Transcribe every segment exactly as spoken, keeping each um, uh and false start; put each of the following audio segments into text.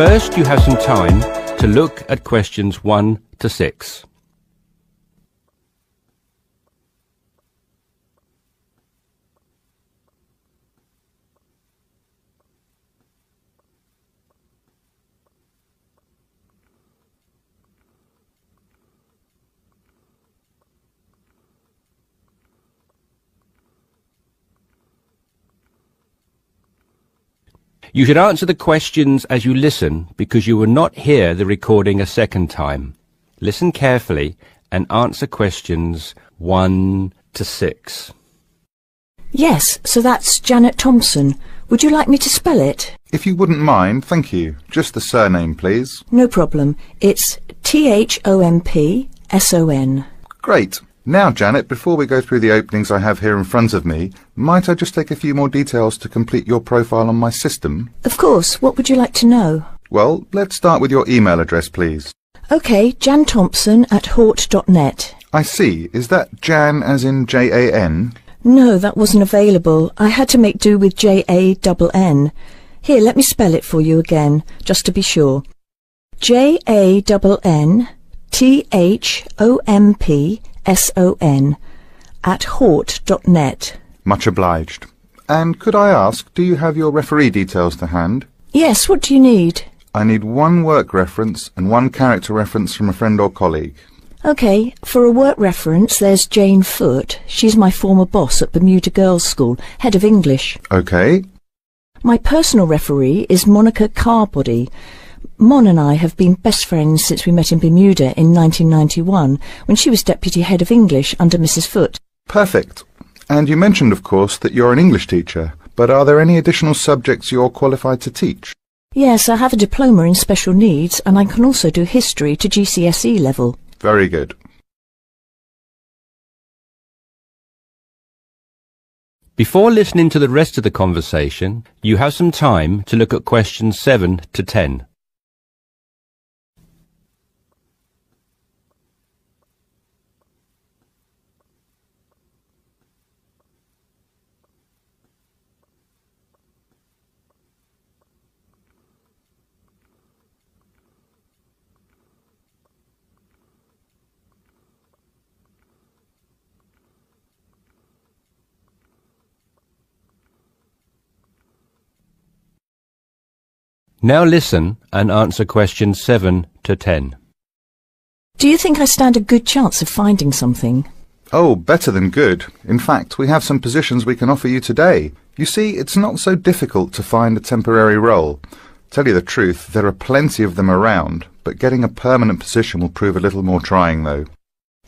first you have some time to look at questions one to six. You should answer the questions as you listen, because you will not hear the recording a second time. Listen carefully and answer questions one to six. Yes, so that's Janet Thompson. Would you like me to spell it? If you wouldn't mind, thank you. Just the surname, please. No problem. It's T H O M P S O N. Great. Now, Janet, before we go through the openings I have here in front of me, might I just take a few more details to complete your profile on my system? Of course. What would you like to know? Well, let's start with your email address, please. OK, jan thompson at hort dot net. I see. Is that Jan as in J A N? No, that wasn't available. I had to make do with J A N N. Here, let me spell it for you again, just to be sure. J A N N T H O M P S O N at hort dot net. Much obliged. And could I ask, do you have your referee details to hand? Yes, what do you need? I need one work reference and one character reference from a friend or colleague. OK, for a work reference there's Jane Foote. She's my former boss at Bermuda Girls School, head of English. OK. My personal referee is Monica Carbody. Mon and I have been best friends since we met in Bermuda in nineteen ninety-one, when she was Deputy Head of English under Missus Foote. Perfect. And you mentioned, of course, that you're an English teacher, but are there any additional subjects you're qualified to teach? Yes, I have a diploma in special needs, and I can also do history to G C S E level. Very good. Before listening to the rest of the conversation, you have some time to look at questions seven to ten. Now listen and answer questions seven to ten. Do you think I stand a good chance of finding something? Oh, better than good. In fact, we have some positions we can offer you today. You see, it's not so difficult to find a temporary role. Tell you the truth, there are plenty of them around, but getting a permanent position will prove a little more trying, though.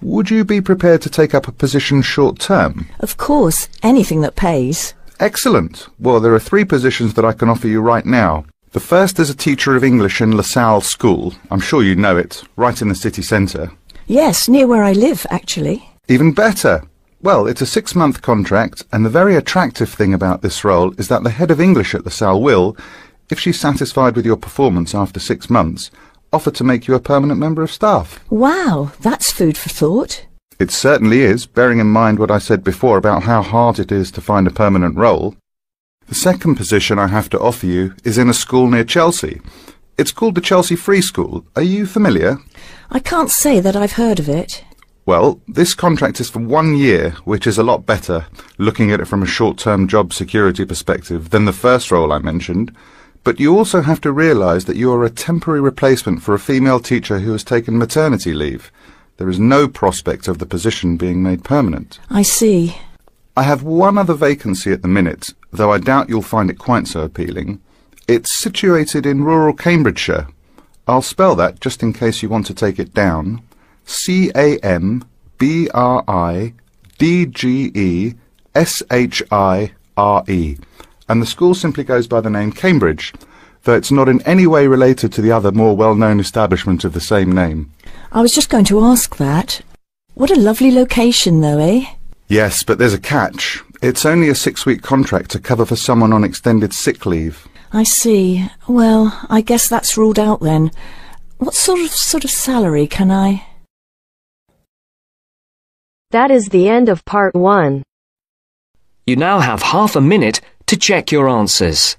Would you be prepared to take up a position short-term? Of course, anything that pays. Excellent. Well, there are three positions that I can offer you right now. The first is a teacher of English in La Salle School. I'm sure you know it, right in the city centre. Yes, near where I live, actually. Even better. Well, it's a six-month contract, and the very attractive thing about this role is that the head of English at La Salle will, if she's satisfied with your performance after six months, offer to make you a permanent member of staff. Wow, that's food for thought. It certainly is, bearing in mind what I said before about how hard it is to find a permanent role. The second position I have to offer you is in a school near Chelsea. It's called the Chelsea Free School. Are you familiar? I can't say that I've heard of it. Well, this contract is for one year, which is a lot better, looking at it from a short-term job security perspective, than the first role I mentioned. But you also have to realise that you are a temporary replacement for a female teacher who has taken maternity leave. There is no prospect of the position being made permanent. I see. I have one other vacancy at the minute, though I doubt you'll find it quite so appealing. It's situated in rural Cambridgeshire. I'll spell that just in case you want to take it down. C A M B R I D G E S H I R E. And the school simply goes by the name Cambridge, though it's not in any way related to the other more well-known establishment of the same name. I was just going to ask that. What a lovely location, though, eh? Yes, but there's a catch. It's only a six-week contract to cover for someone on extended sick leave. I see. Well, I guess that's ruled out then. What sort of sort of salary can I? That is the end of part one. You now have half a minute to check your answers.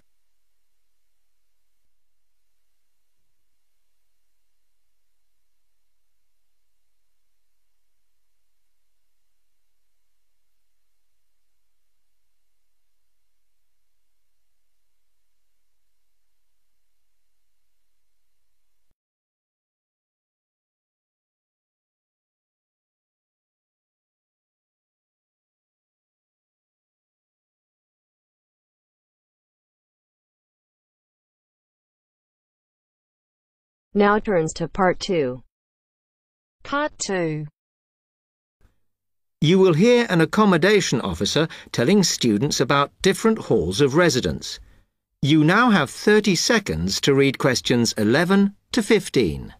now turns to part two. Part two. You will hear an accommodation officer telling students about different halls of residence. You now have thirty seconds to read questions eleven to fifteen.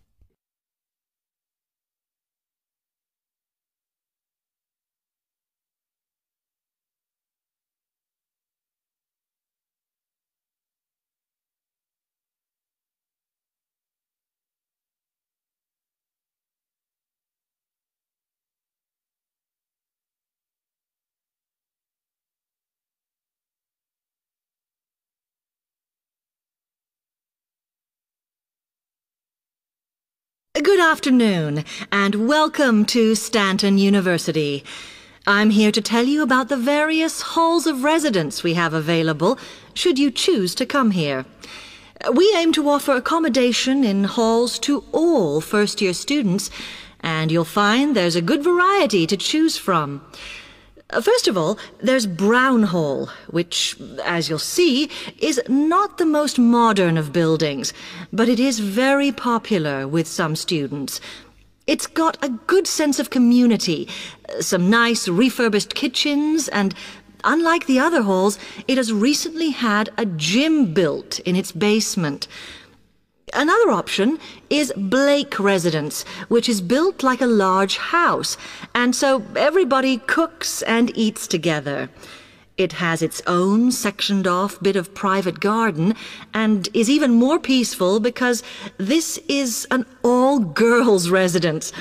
Good afternoon, and welcome to Stanton University. I'm here to tell you about the various halls of residence we have available, should you choose to come here. We aim to offer accommodation in halls to all first-year students, and you'll find there's a good variety to choose from. First of all, there's Brown Hall, which, as you'll see, is not the most modern of buildings, but it is very popular with some students. It's got a good sense of community, some nice refurbished kitchens, and unlike the other halls, it has recently had a gym built in its basement. Another option is Blake Residence, which is built like a large house, and so everybody cooks and eats together. It has its own sectioned-off bit of private garden and is even more peaceful because this is an all-girls residence,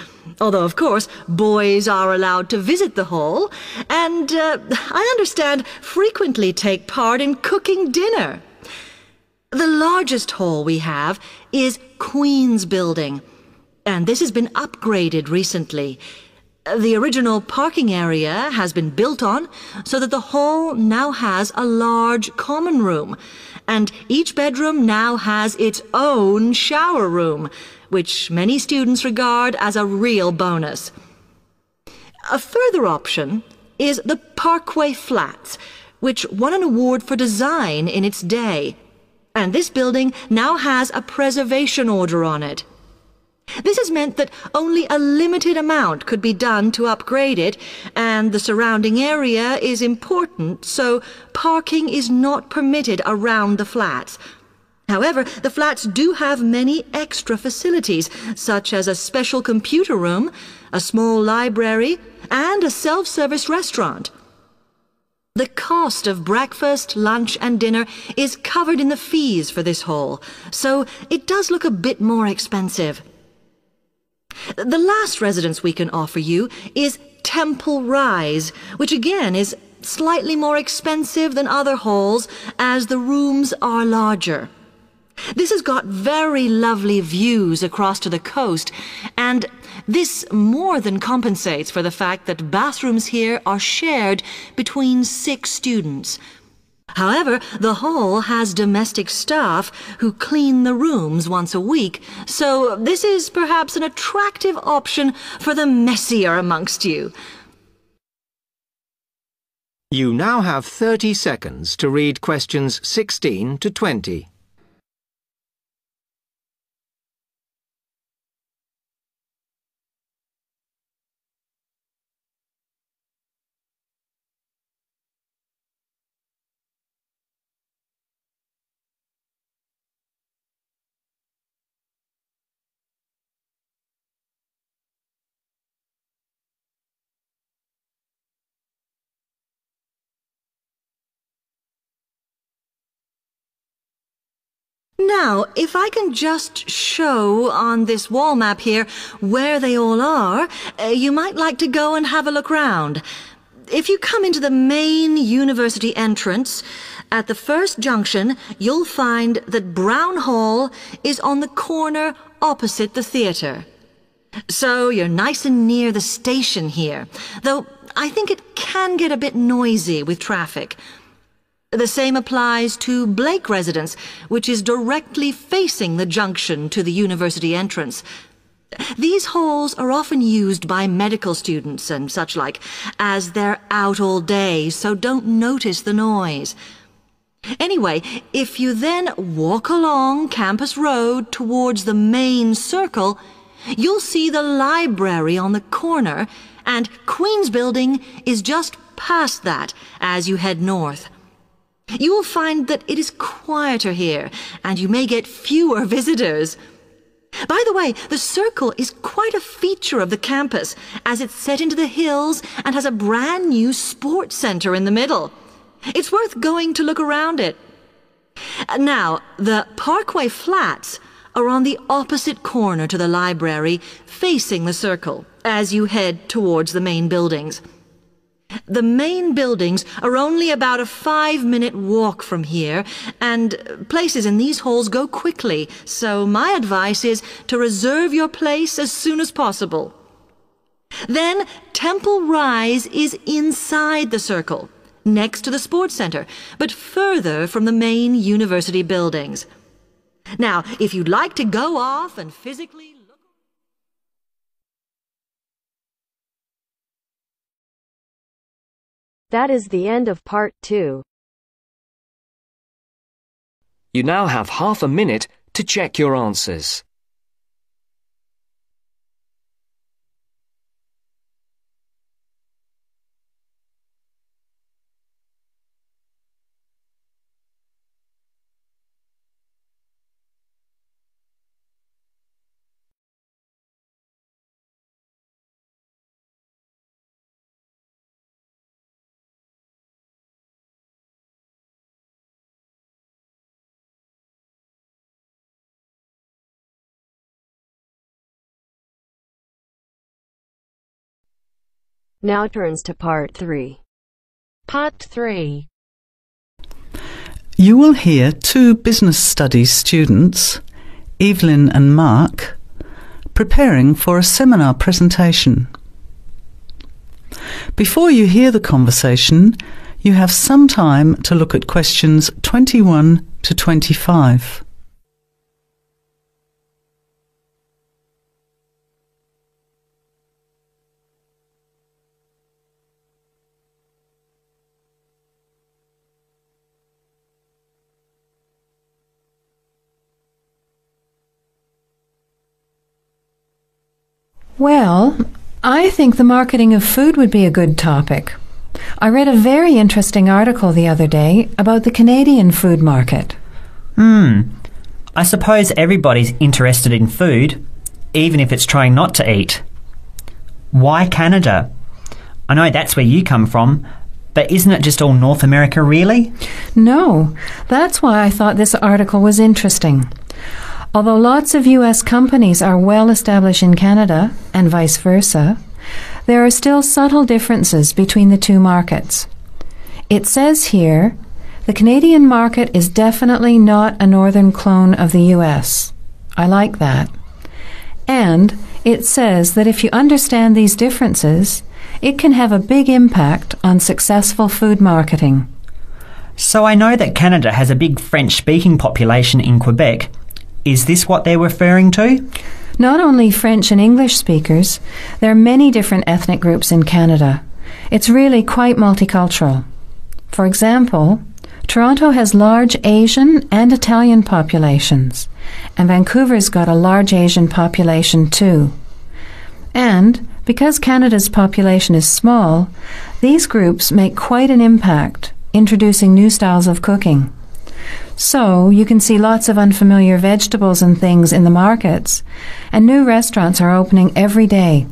although, of course, boys are allowed to visit the hall and, uh, I understand, frequently take part in cooking dinner. The largest hall we have is Queen's Building, and this has been upgraded recently. The original parking area has been built on so that the hall now has a large common room, and each bedroom now has its own shower room, which many students regard as a real bonus. A further option is the Parkway Flats, which won an award for design in its day. And this building now has a preservation order on it. This has meant that only a limited amount could be done to upgrade it, and the surrounding area is important, so parking is not permitted around the flats. However, the flats do have many extra facilities, such as a special computer room, a small library, and a self-service restaurant. The cost of breakfast, lunch, and dinner is covered in the fees for this hall, so it does look a bit more expensive. The last residence we can offer you is Temple Rise, which again is slightly more expensive than other halls as the rooms are larger. This has got very lovely views across to the coast, and this more than compensates for the fact that bathrooms here are shared between six students. However, the hall has domestic staff who clean the rooms once a week, so this is perhaps an attractive option for the messier amongst you. You now have thirty seconds to read questions sixteen to twenty. Now, if I can just show on this wall map here where they all are, uh, you might like to go and have a look round. If you come into the main university entrance, at the first junction, you'll find that Brown Hall is on the corner opposite the theatre. So you're nice and near the station here, though I think it can get a bit noisy with traffic. The same applies to Blake Residence, which is directly facing the junction to the university entrance. These halls are often used by medical students and such like, as they're out all day, so don't notice the noise. Anyway, if you then walk along Campus Road towards the main circle, you'll see the library on the corner, and Queen's Building is just past that as you head north. You will find that it is quieter here, and you may get fewer visitors. By the way, the circle is quite a feature of the campus, as it's set into the hills and has a brand new sports centre in the middle. It's worth going to look around it. Now, the Parkway Flats are on the opposite corner to the library, facing the circle, as you head towards the main buildings. The main buildings are only about a five-minute walk from here, and places in these halls go quickly, so my advice is to reserve your place as soon as possible. Then, Temple Rise is inside the circle, next to the sports centre, but further from the main university buildings. Now, if you'd like to go off and physically... That is the end of part two. You now have half a minute to check your answers. Now turns to part three. Part three. You will hear two business studies students, Evelyn and Mark, preparing for a seminar presentation. Before you hear the conversation, you have some time to look at questions twenty-one to twenty-five. Well, I think the marketing of food would be a good topic. I read a very interesting article the other day about the Canadian food market. Hmm. I suppose everybody's interested in food, even if it's trying not to eat. Why Canada? I know that's where you come from, but isn't it just all North America, really? No. That's why I thought this article was interesting. Although lots of U S companies are well established in Canada, and vice versa, there are still subtle differences between the two markets. It says here, the Canadian market is definitely not a northern clone of the U S I like that. And it says that if you understand these differences, it can have a big impact on successful food marketing. So I know that Canada has a big French-speaking population in Quebec. Is this what they're referring to? Not only French and English speakers, there are many different ethnic groups in Canada. It's really quite multicultural. For example, Toronto has large Asian and Italian populations, and Vancouver's got a large Asian population too. And because Canada's population is small, these groups make quite an impact, introducing new styles of cooking. So, you can see lots of unfamiliar vegetables and things in the markets, and new restaurants are opening every day.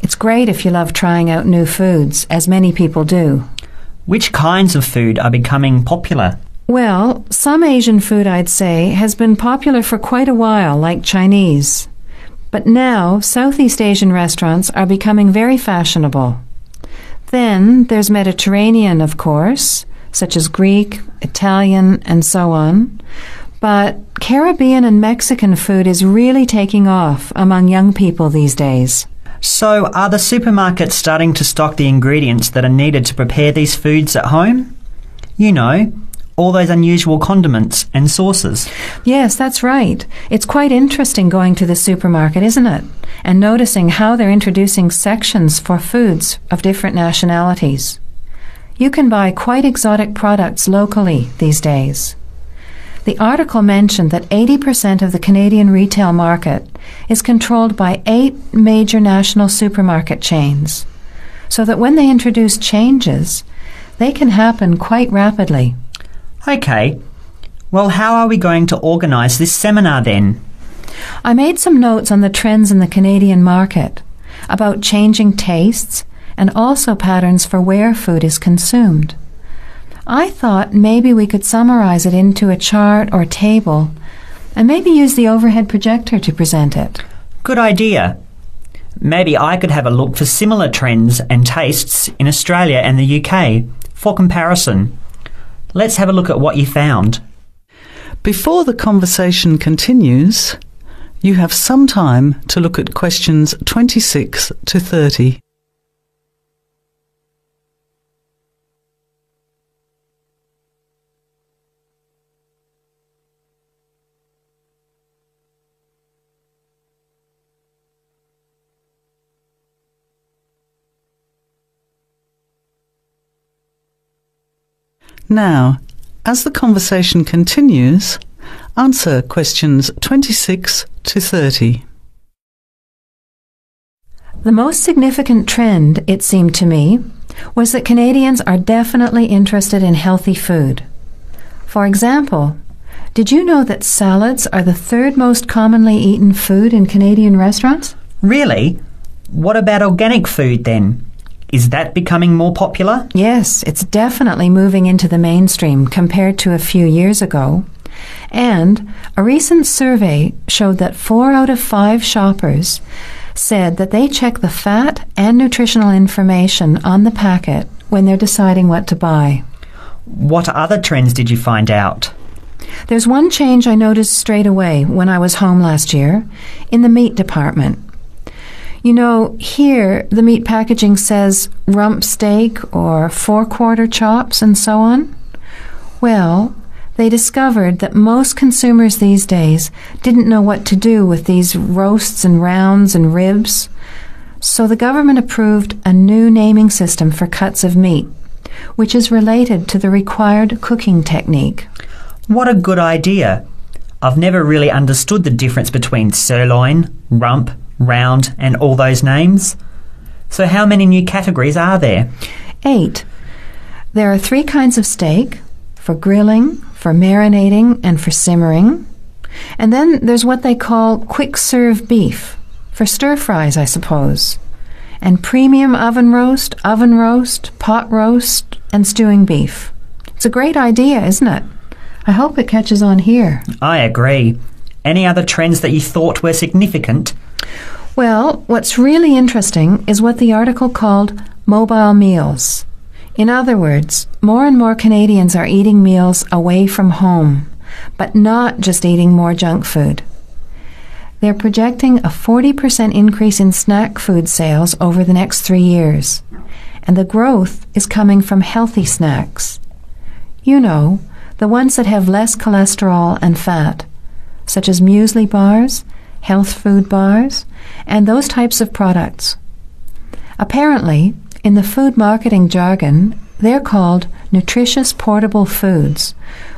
It's great if you love trying out new foods, as many people do. Which kinds of food are becoming popular? Well, some Asian food, I'd say, has been popular for quite a while, like Chinese. But now, Southeast Asian restaurants are becoming very fashionable. Then, there's Mediterranean, of course, such as Greek, Italian, and so on. But Caribbean and Mexican food is really taking off among young people these days. So are the supermarkets starting to stock the ingredients that are needed to prepare these foods at home? You know, all those unusual condiments and sauces. Yes, that's right. It's quite interesting going to the supermarket, isn't it? And noticing how they're introducing sections for foods of different nationalities. You can buy quite exotic products locally these days. The article mentioned that eighty percent of the Canadian retail market is controlled by eight major national supermarket chains, so that when they introduce changes, they can happen quite rapidly. Okay. Well, how are we going to organise this seminar then? I made some notes on the trends in the Canadian market, about changing tastes and also patterns for where food is consumed. I thought maybe we could summarize it into a chart or table and maybe use the overhead projector to present it. Good idea. Maybe I could have a look for similar trends and tastes in Australia and the U K for comparison. Let's have a look at what you found. Before the conversation continues, you have some time to look at questions twenty-six to thirty. Now, as the conversation continues, answer questions twenty-six to thirty. The most significant trend, it seemed to me, was that Canadians are definitely interested in healthy food. For example, did you know that salads are the third most commonly eaten food in Canadian restaurants? Really? What about organic food then? Is that becoming more popular? Yes, it's definitely moving into the mainstream compared to a few years ago. And a recent survey showed that four out of five shoppers said that they check the fat and nutritional information on the packet when they're deciding what to buy. What other trends did you find out? There's one change I noticed straight away when I was home last year, in the meat department. You know, here the meat packaging says rump steak or four-quarter chops and so on. Well, they discovered that most consumers these days didn't know what to do with these roasts and rounds and ribs. So the government approved a new naming system for cuts of meat, which is related to the required cooking technique. What a good idea. I've never really understood the difference between sirloin, rump, round and all those names. So how many new categories are there? Eight. There are three kinds of steak, for grilling, for marinating and for simmering. And then there's what they call quick-serve beef, for stir-fries, I suppose. And premium oven roast, oven roast, pot roast and stewing beef. It's a great idea, isn't it? I hope it catches on here. I agree. Any other trends that you thought were significant? Well, what's really interesting is what the article called mobile meals. In other words, more and more Canadians are eating meals away from home, but not just eating more junk food. They're projecting a forty percent increase in snack food sales over the next three years, and the growth is coming from healthy snacks. You know, the ones that have less cholesterol and fat, such as muesli bars, health food bars, and those types of products. Apparently, in the food marketing jargon, they're called nutritious portable foods,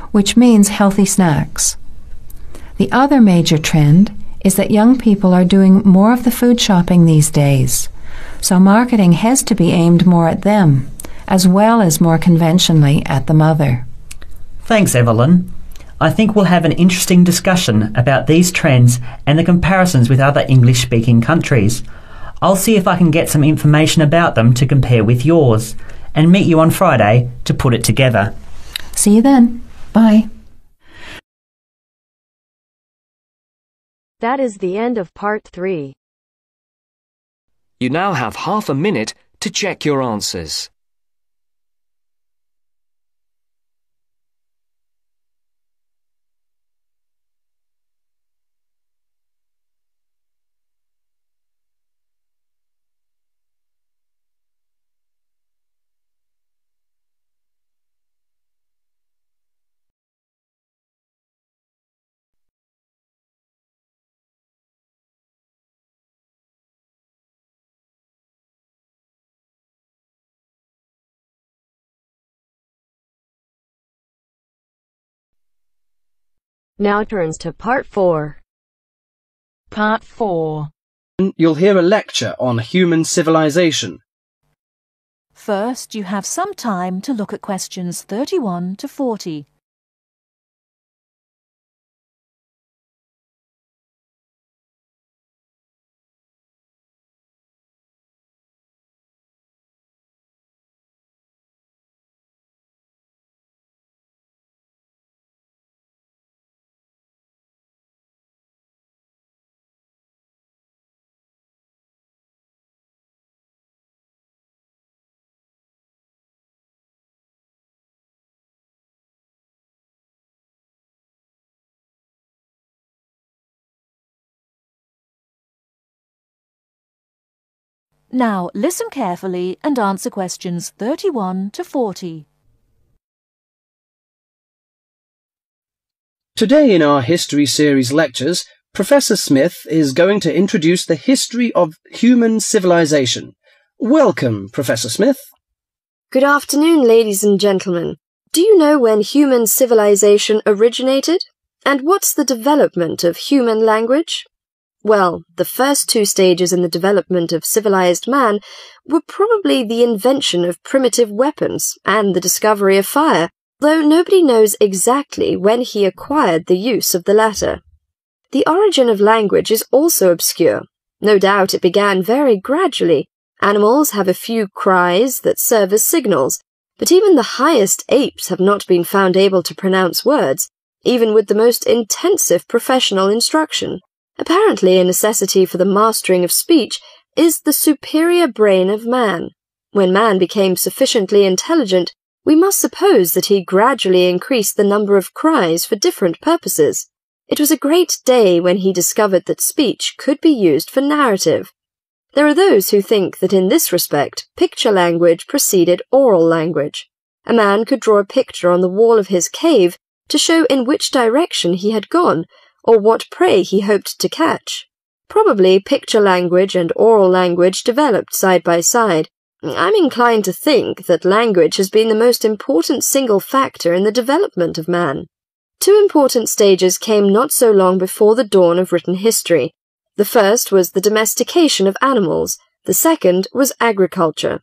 which means healthy snacks. The other major trend is that young people are doing more of the food shopping these days, so marketing has to be aimed more at them, as well as more conventionally at the mother. Thanks, Evelyn. I think we'll have an interesting discussion about these trends and the comparisons with other English-speaking countries. I'll see if I can get some information about them to compare with yours and meet you on Friday to put it together. See you then. Bye. That is the end of part three. You now have half a minute to check your answers. Now turns to part four. Part four. You'll hear a lecture on human civilization. First, you have some time to look at questions thirty-one to forty. Now listen carefully and answer questions thirty-one to forty. Today in our History Series lectures, Professor Smith is going to introduce the history of human civilization. Welcome, Professor Smith. Good afternoon, ladies and gentlemen. Do you know when human civilization originated? And what's the development of human language? Well, the first two stages in the development of civilized man were probably the invention of primitive weapons and the discovery of fire, though nobody knows exactly when he acquired the use of the latter. The origin of language is also obscure. No doubt it began very gradually. Animals have a few cries that serve as signals, but even the highest apes have not been found able to pronounce words, even with the most intensive professional instruction. Apparently a necessity for the mastering of speech is the superior brain of man. When man became sufficiently intelligent, we must suppose that he gradually increased the number of cries for different purposes. It was a great day when he discovered that speech could be used for narrative. There are those who think that in this respect, picture language preceded oral language. A man could draw a picture on the wall of his cave to show in which direction he had gone, or what prey he hoped to catch. Probably picture language and oral language developed side by side. I'm inclined to think that language has been the most important single factor in the development of man. Two important stages came not so long before the dawn of written history. The first was the domestication of animals. The second was agriculture.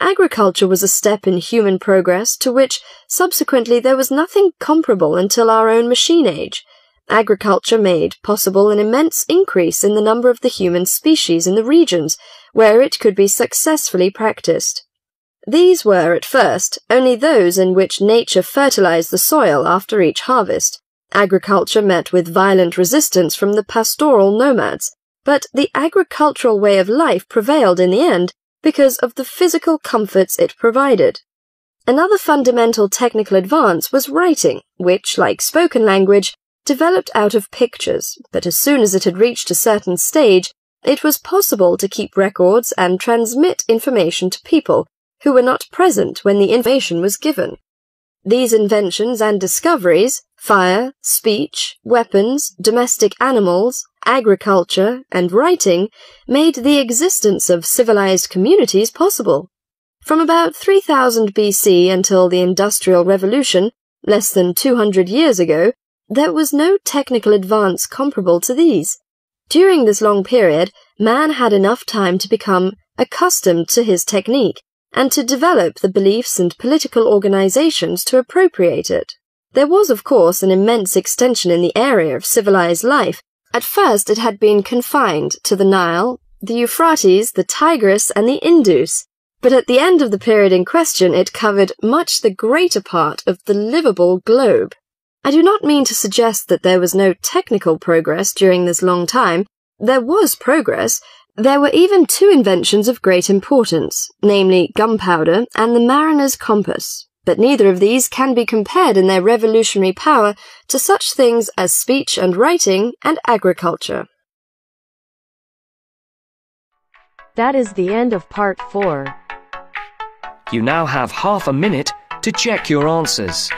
Agriculture was a step in human progress to which, subsequently, there was nothing comparable until our own machine age. Agriculture made possible an immense increase in the number of the human species in the regions where it could be successfully practiced. These were, at first, only those in which nature fertilized the soil after each harvest. Agriculture met with violent resistance from the pastoral nomads, but the agricultural way of life prevailed in the end because of the physical comforts it provided. Another fundamental technical advance was writing, which, like spoken language, developed out of pictures, but as soon as it had reached a certain stage, it was possible to keep records and transmit information to people who were not present when the information was given. These inventions and discoveries, fire, speech, weapons, domestic animals, agriculture, and writing, made the existence of civilized communities possible. From about three thousand B C until the Industrial Revolution, less than two hundred years ago, there was no technical advance comparable to these. During this long period, man had enough time to become accustomed to his technique and to develop the beliefs and political organizations to appropriate it. There was, of course, an immense extension in the area of civilized life. At first it had been confined to the Nile, the Euphrates, the Tigris, and the Indus, but at the end of the period in question it covered much the greater part of the livable globe. I do not mean to suggest that there was no technical progress during this long time. There was progress. There were even two inventions of great importance, namely gunpowder and the mariner's compass, but neither of these can be compared in their revolutionary power to such things as speech and writing and agriculture. That is the end of part four. You now have half a minute to check your answers.